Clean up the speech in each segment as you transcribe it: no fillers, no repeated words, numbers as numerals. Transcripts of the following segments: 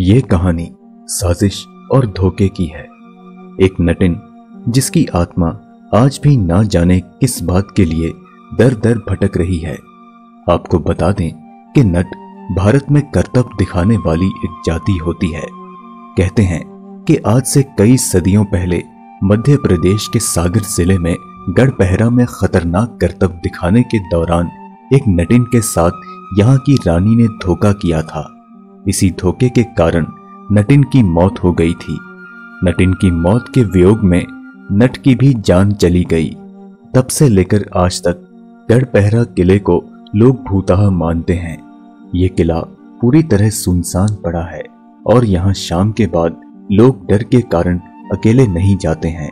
ये कहानी साजिश और धोखे की है। एक नटिन जिसकी आत्मा आज भी ना जाने किस बात के लिए दर दर भटक रही है। आपको बता दें कि नट भारत में करतब दिखाने वाली एक जाति होती है। कहते हैं कि आज से कई सदियों पहले मध्य प्रदेश के सागर जिले में गढ़पहरा में खतरनाक करतब दिखाने के दौरान एक नटिन के साथ यहाँ की रानी ने धोखा किया था। इसी धोखे के कारण नटिन की मौत हो गई थी। नटिन की मौत के वियोग में नट की भी जान चली गई। तब से लेकर आज तक गढ़पहरा किले को लोग भूताहा मानते हैं। ये किला पूरी तरह सुनसान पड़ा है और यहाँ शाम के बाद लोग डर के कारण अकेले नहीं जाते हैं।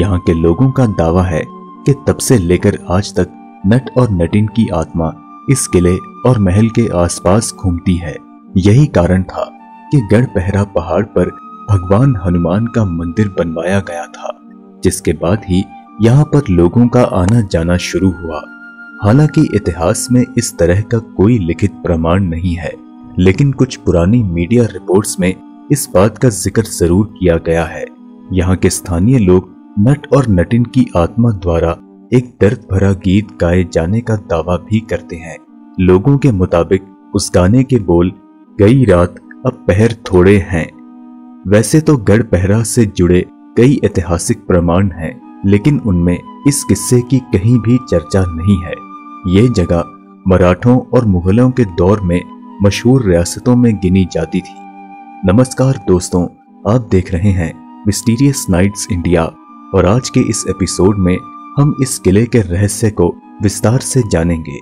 यहाँ के लोगों का दावा है कि तब से लेकर आज तक नट और नटिन की आत्मा इस किले और महल के आसपास घूमती है। यही कारण था कि गढ़पहरा पहाड़ पर भगवान हनुमान का मंदिर बनवाया गया था, जिसके बाद ही यहाँ पर लोगों का आना जाना शुरू हुआ। हालांकि इतिहास में इस तरह का कोई लिखित प्रमाण नहीं है, लेकिन कुछ पुरानी मीडिया रिपोर्ट्स में इस बात का जिक्र जरूर किया गया है। यहाँ के स्थानीय लोग नट और नटिन की आत्मा द्वारा एक दर्द भरा गीत गाए जाने का दावा भी करते हैं। लोगों के मुताबिक उस गाने के बोल गई रात अब पहर थोड़े हैं। वैसे तो गढ़पहरा से जुड़े कई ऐतिहासिक प्रमाण हैं, लेकिन उनमें इस किस्से की कहीं भी चर्चा नहीं है। ये जगह मराठों और मुगलों के दौर में मशहूर रियासतों में गिनी जाती थी। नमस्कार दोस्तों, आप देख रहे हैं मिस्टीरियस नाइट्स इंडिया और आज के इस एपिसोड में हम इस किले के रहस्य को विस्तार से जानेंगे।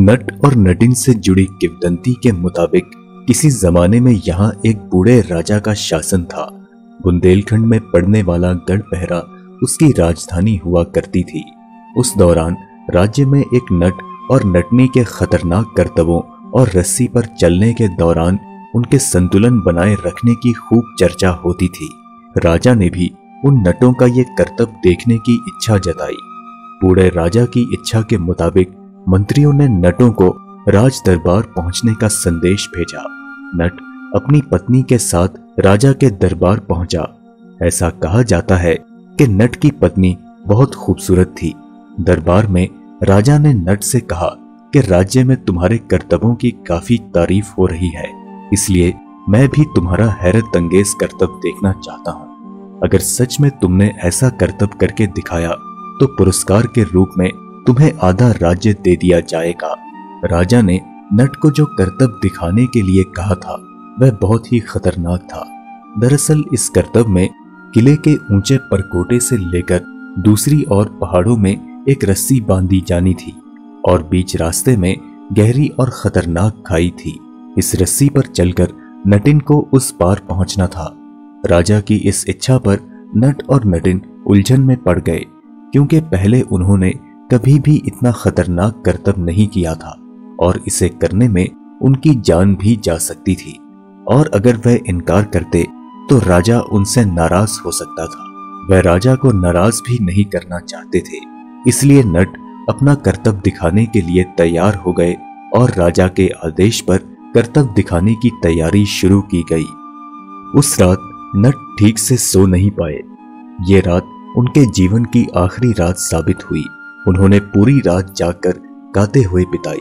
नट और नटिन से जुड़ी किंवदंती के मुताबिक किसी जमाने में यहाँ एक बूढ़े राजा का शासन था। बुंदेलखंड में पड़ने वाला गढ़पहरा उसकी राजधानी हुआ करती थी। उस दौरान राज्य में एक नट और नटनी के खतरनाक करतबों और रस्सी पर चलने के दौरान उनके संतुलन बनाए रखने की खूब चर्चा होती थी। राजा ने भी उन नटों का ये करतब देखने की इच्छा जताई। बूढ़े राजा की इच्छा के मुताबिक मंत्रियों ने नटों को राज दरबार पहुंचने का संदेश भेजा। नट अपनी पत्नी के साथ राजा के दरबार पहुंचा। ऐसा कहा जाता है कि नट की पत्नी बहुत खूबसूरत थी। दरबार में राजा ने नट से कहा कि राज्य में तुम्हारे करतबों की काफी तारीफ हो रही है, इसलिए मैं भी तुम्हारा हैरत अंगेज करतब देखना चाहता हूँ। अगर सच में तुमने ऐसा करतब करके दिखाया तो पुरस्कार के रूप में तुम्हें आधा राज्य दे दिया जाएगा। राजा ने नट को जो करतब दिखाने के लिए कहा था वह बहुत ही खतरनाक था। दरअसल इस करतब में किले के ऊंचे परकोटे से लेकर दूसरी ओर पहाड़ों में एक रस्सी बांधी जानी थी और बीच रास्ते में गहरी और खतरनाक खाई थी। इस रस्सी पर चलकर नटिन को उस पार पहुंचना था। राजा की इस इच्छा पर नट और नटिन उलझन में पड़ गए, क्योंकि पहले उन्होंने कभी भी इतना खतरनाक करतब नहीं किया था और इसे करने में उनकी जान भी जा सकती थी और अगर वह इनकार करते तो राजा उनसे नाराज हो सकता था। वह राजा को नाराज भी नहीं करना चाहते थे, इसलिए नट अपना करतब दिखाने के लिए तैयार हो गए और राजा के आदेश पर करतब दिखाने की तैयारी शुरू की गई। उस रात नट ठीक से सो नहीं पाए। ये रात उनके जीवन की आखिरी रात साबित हुई। उन्होंने पूरी रात जाकर गाते हुए बिताई।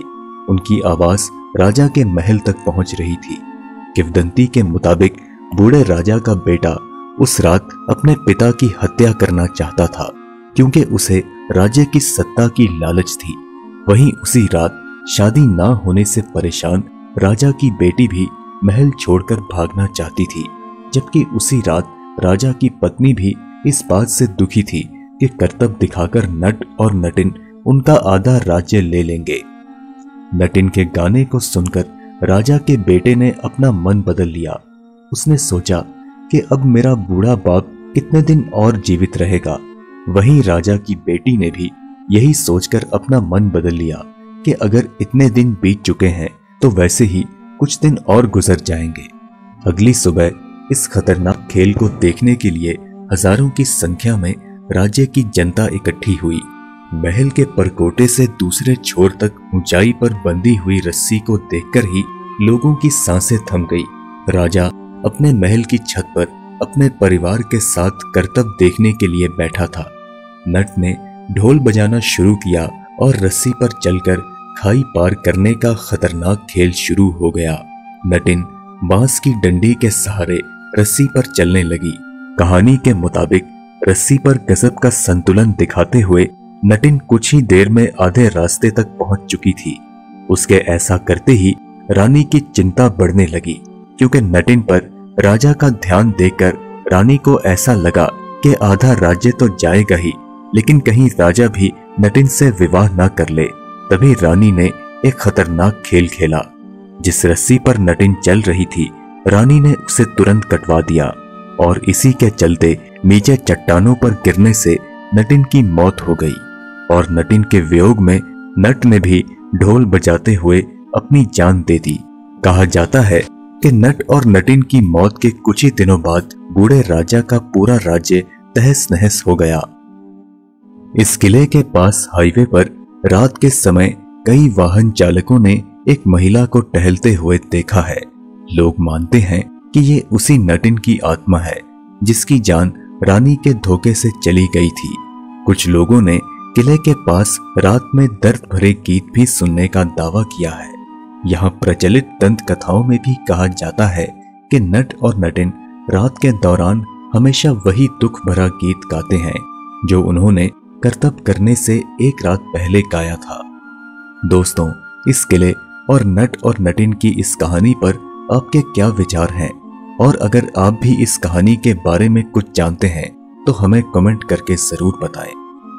उनकी आवाज राजा के महल तक पहुंच रही थी। किंवदंती के मुताबिक बूढ़े राजा का बेटा उस रात अपने पिता की हत्या करना चाहता था, क्योंकि उसे राज्य की सत्ता की लालच थी। वहीं उसी रात शादी ना होने से परेशान राजा की बेटी भी महल छोड़कर भागना चाहती थी, जबकि उसी रात राजा की पत्नी भी इस बात से दुखी थी कि करतब दिखाकर नट और नटिन उनका आधा राज्य ले लेंगे। नटिन के गाने को सुनकर राजा के बेटे ने अपना मन बदल लिया। उसने सोचा कि अब मेरा बूढ़ा बाप कितने दिन और जीवित रहेगा। वहीं राजा की बेटी ने भी यही सोचकर अपना मन बदल लिया कि अगर इतने दिन बीत चुके हैं तो वैसे ही कुछ दिन और गुजर जाएंगे। अगली सुबह इस खतरनाक खेल को देखने के लिए हजारों की संख्या में राज्य की जनता इकट्ठी हुई। महल के परकोटे से दूसरे छोर तक ऊंचाई पर बंधी हुई रस्सी को देखकर ही लोगों की सांसें थम गई। राजा अपने महल की छत पर अपने परिवार के साथ करतब देखने के लिए बैठा था। नट ने ढोल बजाना शुरू किया और रस्सी पर चलकर खाई पार करने का खतरनाक खेल शुरू हो गया। नटिन बांस की डंडी के सहारे रस्सी पर चलने लगी। कहानी के मुताबिक रस्सी पर गजब का संतुलन दिखाते हुए नटिन कुछ ही देर में आधे रास्ते तक पहुंच चुकी थी। उसके ऐसा करते ही रानी की चिंता बढ़ने लगी, क्योंकि नटिन पर राजा का ध्यान देखकर रानी को ऐसा लगा कि आधा राज्य तो जाएगा ही, लेकिन कहीं राजा भी नटिन से विवाह ना कर ले। तभी रानी ने एक खतरनाक खेल खेला। जिस रस्सी पर नटिन चल रही थी रानी ने उसे तुरंत कटवा दिया और इसी के चलते नीचे चट्टानों पर गिरने से नटिन की मौत हो गई। और नटिन के वियोग में नट ने भी ढोल बजाते हुए अपनी जान दे दी। कहा जाता है कि नट और नटिन की मौत के कुछ ही दिनों बाद बूढ़े राजा का पूरा राज्य तहस नहस हो गया। इस किले के पास हाईवे पर रात के समय कई वाहन चालकों ने एक महिला को टहलते हुए देखा है। लोग मानते हैं कि ये उसी नटिन की आत्मा है जिसकी जान रानी के धोखे से चली गई थी। कुछ लोगों ने किले के पास रात में दर्द भरे गीत भी सुनने का दावा किया है। यहाँ प्रचलित दंत कथाओं में भी कहा जाता है कि नट और नटिन रात के दौरान हमेशा वही दुख भरा गीत गाते हैं जो उन्होंने कर्तव्य करने से एक रात पहले गाया था। दोस्तों, इस किले और नट और नटिन की इस कहानी पर आपके क्या विचार हैं? और अगर आप भी इस कहानी के बारे में कुछ जानते हैं तो हमें कमेंट करके जरूर बताएं।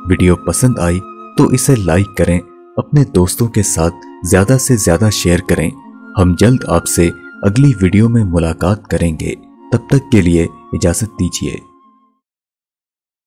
वीडियो पसंद आई तो इसे लाइक करें, अपने दोस्तों के साथ ज्यादा से ज्यादा शेयर करें। हम जल्द आपसे अगली वीडियो में मुलाकात करेंगे। तब तक के लिए इजाजत दीजिए।